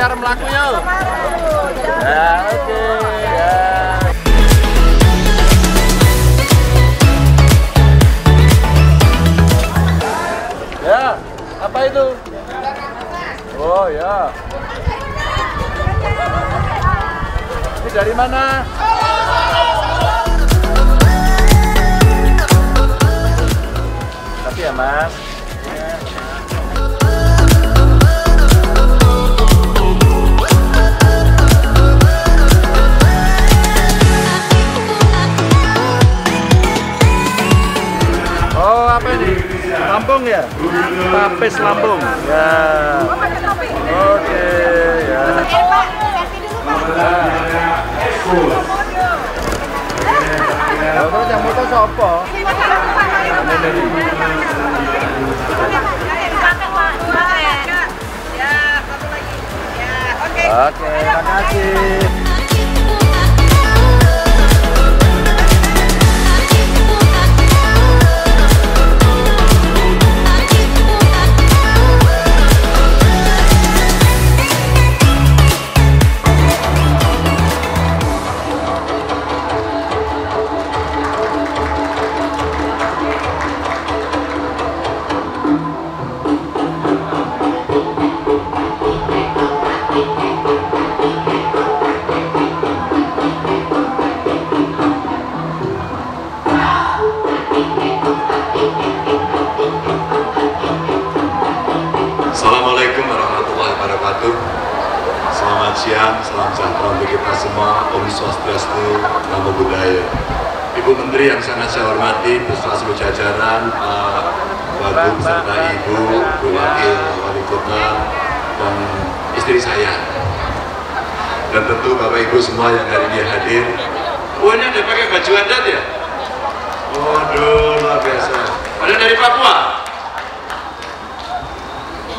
anyar melaku yuk. Ya, oke. Ya. Ya, apa itu? Oh ya. Ini dari mana? Tapi ya mas. Oh apa ini? Lampung ya? Tapis Lampung. Ya. Oke ya. Pak, ganti dulu Pak. Kalau yang motor sopo? Oke, terima kasih. Salam sejahtera untuk kita semua, Om Swastiastu, Namo Buddhaya. Ibu Menteri yang sangat saya hormati, beserta seluruh jajaran, Pak Wagub serta Ibu, Bu Wakil Wali Kota, dan istri saya. Dan tentu Bapak Ibu semua yang hari ini hadir. Oh, ini ada pakai baju adat ya? Waduh, luar biasa. Ada dari Papua?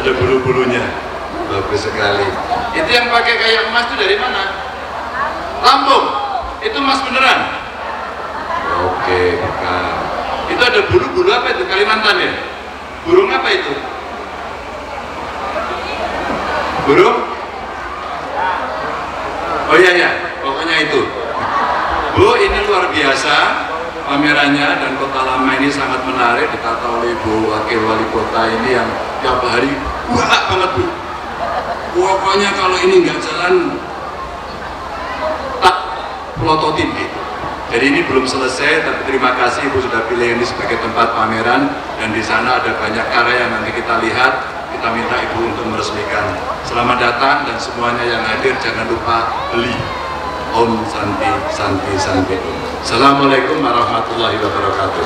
Ada bulu-bulunya. Bagus sekali. Itu yang pakai kayak emas itu dari mana? Lampung. Itu emas beneran? Oke, bukan. Itu ada bulu-bulu apa itu? Kalimantan ya? Burung apa itu? Burung? Oh iya ya, pokoknya itu. Bu, ini luar biasa pamerannya, dan kota lama ini sangat menarik, ditata oleh Bu Wakil Wali Kota ini yang tiap hari wah banget Bu. Pokoknya kalau ini nggak jalan tak pelototin gitu. Jadi ini belum selesai, tapi terima kasih Ibu sudah pilih ini sebagai tempat pameran, dan di sana ada banyak karya yang nanti kita lihat. Kita minta Ibu untuk meresmikan. Selamat datang, dan semuanya yang hadir jangan lupa beli. Om Santi Santi Santi. Assalamualaikum warahmatullahi wabarakatuh.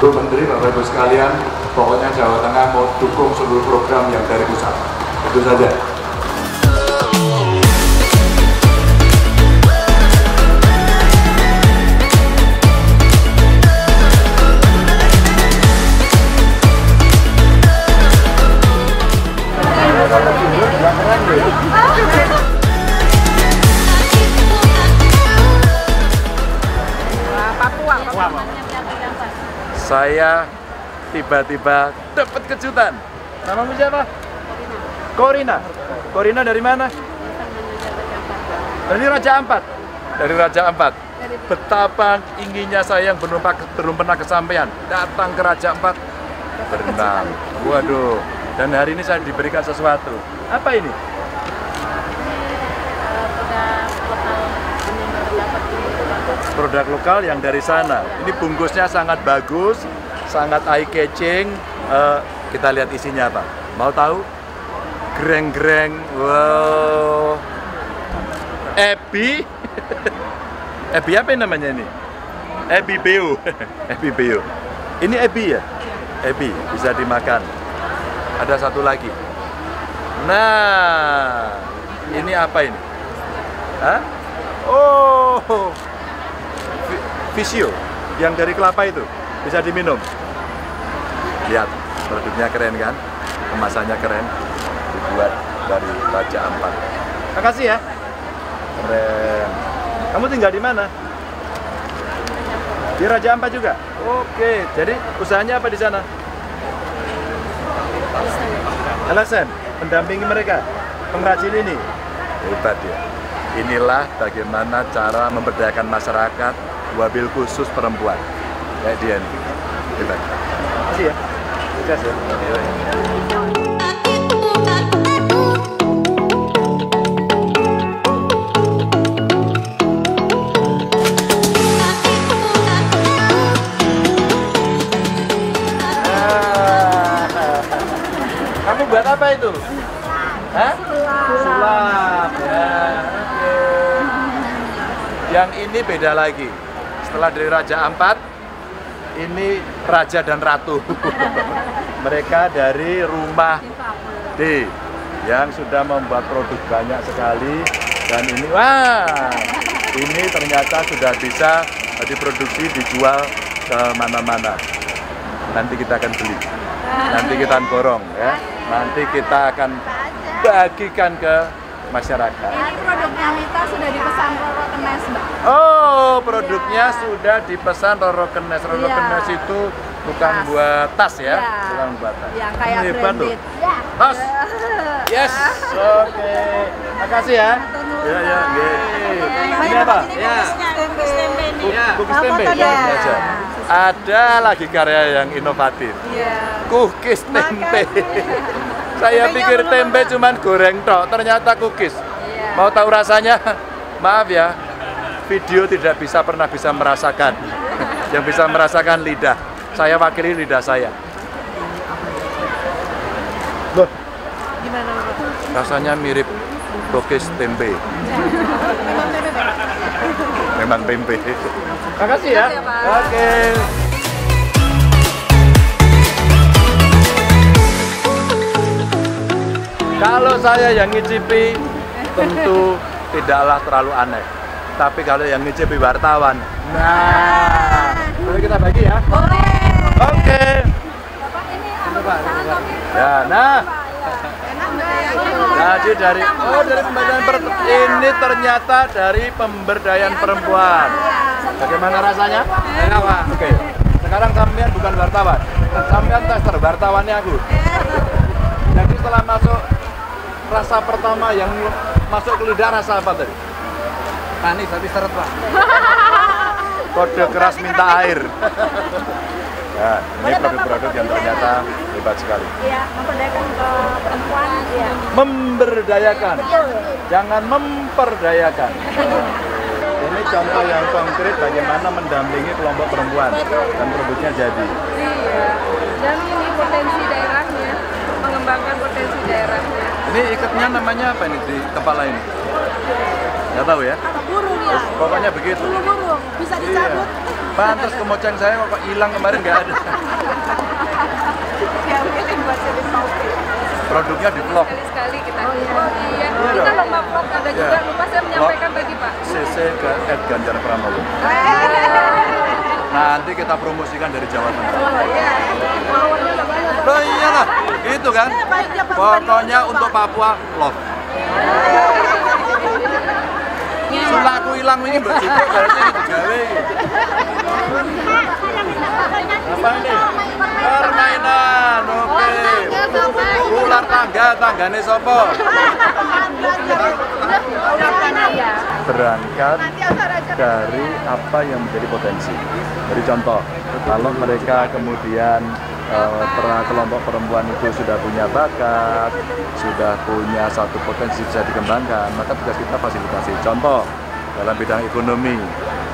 Bu Menteri, Bapak-Ibu sekalian, pokoknya Jawa Tengah mau dukung seluruh program yang dari pusat. Itu saja. Saya tiba-tiba dapat kejutan. Namamu siapa? Korina. Korina dari mana? Dari Raja Ampat. Dari Raja Ampat. Betapa inginnya saya yang belum pernah kesampaian. Datang ke Raja Ampat berenang. Waduh. Dan hari ini saya diberikan sesuatu. Apa ini? Produk lokal yang dari sana. Ini bungkusnya sangat bagus, sangat eye-catching. Kita lihat isinya apa. Mau tahu? Greng-greng, wow. Ebi, ebi apa namanya ini? Ebi beo, ebi beo. Ini ebi ya? Ebi, bisa dimakan. Ada satu lagi. Nah, ini apa ini? Hah? Oh, visio, yang dari kelapa itu bisa diminum. Lihat, produknya keren kan? Kemasannya keren. Dibuat dari Raja Ampat. Makasih ya. Keren. Kamu tinggal di mana? Di Raja Ampat juga? Oke, jadi usahanya apa di sana? LSM, mendampingi mereka, pengrajin ini. Hebat ya. Inilah bagaimana cara memberdayakan masyarakat, wabil khusus perempuan. Kayak DNP. Hebat. Makasih ya. Terima kasih ya. Buat apa itu? Hah? Sulap. Ya, okay. Yang ini beda lagi. Setelah dari Raja Ampat, ini Raja dan Ratu. Mereka dari rumah D yang sudah membuat produk banyak sekali. Dan ini, wah, ini ternyata sudah bisa diproduksi, dijual kemana-mana. Nanti kita akan beli. Nanti kita borong ya. Nanti kita akan bagikan ke masyarakat. Ini produknya Mita sudah dipesan Roro Kenes, Mbak. Oh, produknya ya, sudah dipesan Roro Kenes. Roro ya. Kenes itu bukan buat tas ya, bukan ya, buat tas. Ya, kayak hebat tuh. Ya. Tas. Yes. Oke. Okay. Makasih ya. Ya, ya, nggih. Ini apa? Ya. Kukus tempe ini. Kukus tempe. Ada lagi karya yang inovatif. Iya. Kukis tempe. Saya pikir tempe cuman goreng tok, ternyata kukis. Iya. Mau tahu rasanya? Maaf ya, video tidak bisa pernah bisa merasakan. Yang bisa merasakan lidah. Saya wakili lidah saya. Loh. Gimana? Rasanya mirip kukis tempe. Memang tempe. Terima kasih ya. Oke. Kalau saya yang ngicipi tentu tidaklah terlalu aneh. Tapi kalau yang ngicipi wartawan, nah, boleh kita bagi ya? Boleh. Oke. Bapak ini apa? Ya, nah. Jadi dari pemberdayaan perempuan ini ternyata dari pemberdayaan perempuan. Bagaimana rasanya? Enak, Pak. Oke. Sekarang sampean bukan wartawan. Sampean tester, wartawannya aku. Jadi setelah masuk, rasa pertama yang masuk ke lidah rasa apa tadi? Manis tapi seret, Pak. Kode keras minta air. Ya, ini produk-produk yang ternyata hebat sekali. Iya, memperdayakan perempuan. Ya. Memberdayakan. Jangan memperdayakan. Ini contoh yang konkret bagaimana mendampingi kelompok perempuan dan produknya jadi. Iya. Dan ini potensi daerahnya, mengembangkan potensi daerahnya. Ini ikatnya namanya apa ini di kepala ini? Nggak tahu ya? Burung ya. Pokoknya begitu. Burung bisa dicabut. Iya. Pantas kemoceng saya kok hilang kemarin nggak ada. Produknya di vlog. Sekali-sekali kita. Oh iya. Kita lomba vlog ada juga. Lupa saya menyampaikan tadi Pak. CC ke Ganjar Pranowo. Nanti kita promosikan dari Jawa Tengah. Oh iya. Oh iyalah, gitu kan. Pokoknya untuk Papua love. Sulakku hilang ini mbak Cipok harusnya digawe. Apa ini? Permainan, oke. Ular tangga, tanggane sopo? Berangkat dari apa yang menjadi potensi. Jadi contoh, kalau mereka kemudian kelompok perempuan itu sudah punya bakat, sudah punya satu potensi bisa dikembangkan, maka tugas kita fasilitasi. Contoh, dalam bidang ekonomi,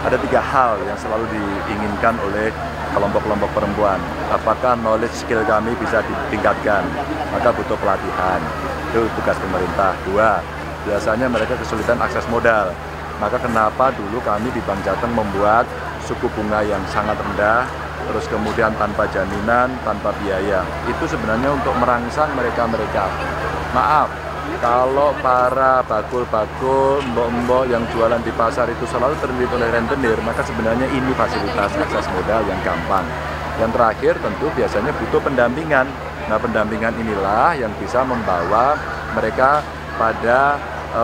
ada tiga hal yang selalu diinginkan oleh kelompok-kelompok perempuan. Apakah knowledge skill kami bisa ditingkatkan? Maka butuh pelatihan. Itu tugas pemerintah. Dua, biasanya mereka kesulitan akses modal. Maka kenapa dulu kami di Bank Jateng membuat suku bunga yang sangat rendah, terus kemudian tanpa jaminan, tanpa biaya. Itu sebenarnya untuk merangsang mereka-mereka. Maaf, kalau para bakul-bakul, mbok-mbok yang jualan di pasar itu selalu terlilit oleh rentenir, maka sebenarnya ini fasilitas akses modal yang gampang. Yang terakhir tentu biasanya butuh pendampingan. Nah, pendampingan inilah yang bisa membawa mereka pada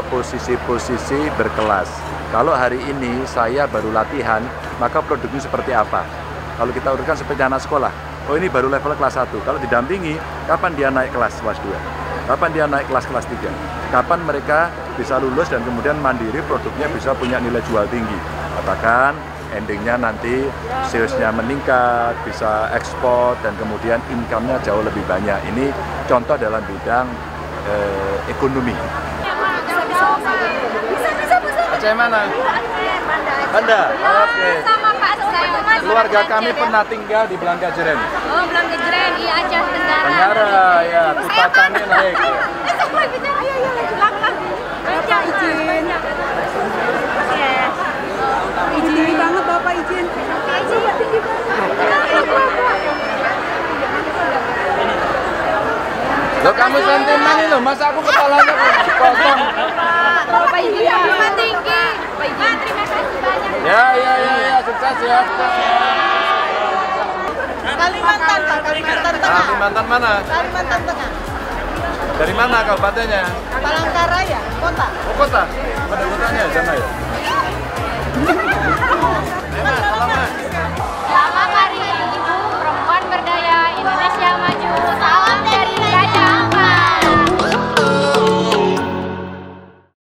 posisi-posisi berkelas. Kalau hari ini saya baru latihan, maka produknya seperti apa? Kalau kita urutkan seperti anak sekolah, oh ini baru level kelas 1. Kalau didampingi, kapan dia naik kelas 2? Kapan dia naik kelas 3? Kapan mereka bisa lulus dan kemudian mandiri, produknya bisa punya nilai jual tinggi? Katakan endingnya nanti salesnya meningkat, bisa ekspor, dan kemudian income-nya jauh lebih banyak. Ini contoh dalam bidang ekonomi. Aceh mana? Banda. Oke. Keluarga kami pernah tinggal di Belangka Jeren. Oh, Belangka Jeren, iya Aceh Tenggara. Tenggara, ya. Tupatannya naik. Bapak izin. Izin banget Bapak izin. Loh, kamu sentimen ini loh, masa aku kepalanya kosong. Bapak izin sama tinggi. Bapak terima kasih banyak. Ya, sukses ya. Kalimantan, Pak. Kalimantan Tengah. Kalimantan mana? Kalimantan Tengah. Dari mana kabupatennya? Kapalangkaraya, kota. Oh, kota? Pada kotanya, sana ya?